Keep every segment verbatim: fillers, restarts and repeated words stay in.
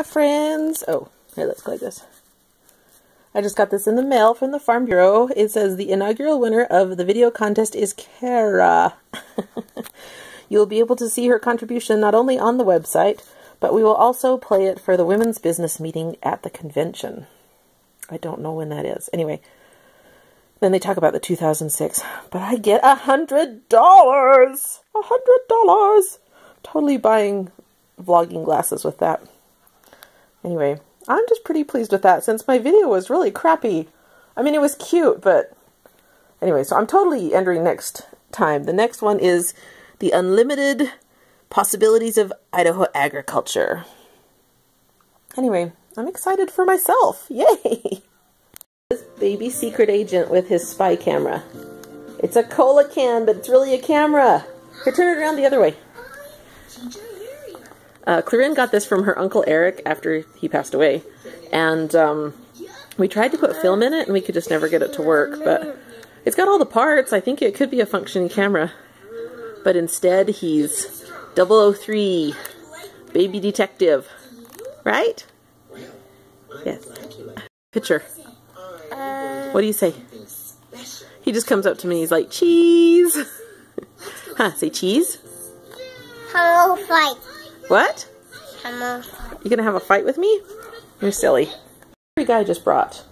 my friends. Oh, here, let's collect this. I just got this in the mail from the Farm Bureau. It says the inaugural winner of the video contest is Kara. You'll be able to see her contribution not only on the website, but we will also play it for the women's business meeting at the convention. I don't know when that is. Anyway, then they talk about the two thousand six, but I get a hundred dollars, a hundred dollars. Totally buying vlogging glasses with that. Anyway, I'm just pretty pleased with that since my video was really crappy. I mean, it was cute, but anyway, so I'm totally entering next time. The next one is the Unlimited Possibilities of Idaho Agriculture. Anyway, I'm excited for myself. Yay! This baby secret agent with his spy camera. It's a cola can, but it's really a camera. Here, turn it around the other way. Uh, Clarine got this from her Uncle Eric after he passed away, and um, we tried to put film in it and we could just never get it to work, but it's got all the parts. I think it could be a functioning camera, but instead he's double oh three, baby detective, right? Yes. Picture. What do you say? He just comes up to me and he's like, cheese! Huh, say cheese? Hello, fight. What? Hello. You gonna have a fight with me? You're silly. Every guy just brought.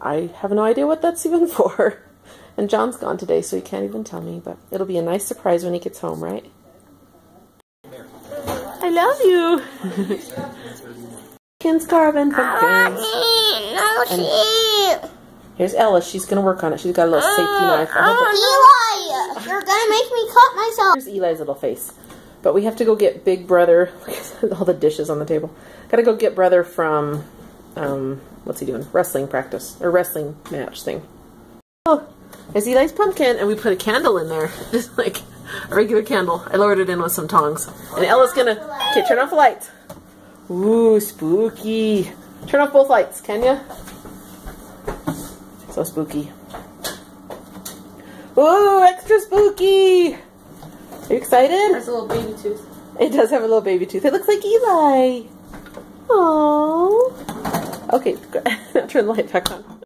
I have no idea what that's even for. And John's gone today, so he can't even tell me, but it'll be a nice surprise when he gets home, right? I love you. Ken's carving for things. Here's Ella. She's gonna work on it. She's got a little uh, safety knife. I Eli, you're gonna make me cut myself. Here's Eli's little face. But we have to go get Big Brother. All the dishes on the table. Gotta go get Brother from, um, what's he doing? Wrestling practice. Or wrestling match thing. Oh, there's Eli's pumpkin, and we put a candle in there. Just like a regular candle. I lowered it in with some tongs. And Ella's gonna... Okay, turn off the lights. Ooh, spooky. Turn off both lights, can ya? So spooky. Ooh, extra spooky! Are you excited? There's a little baby tooth. It does have a little baby tooth. It looks like Eli. Aww. Okay, turn the light back on.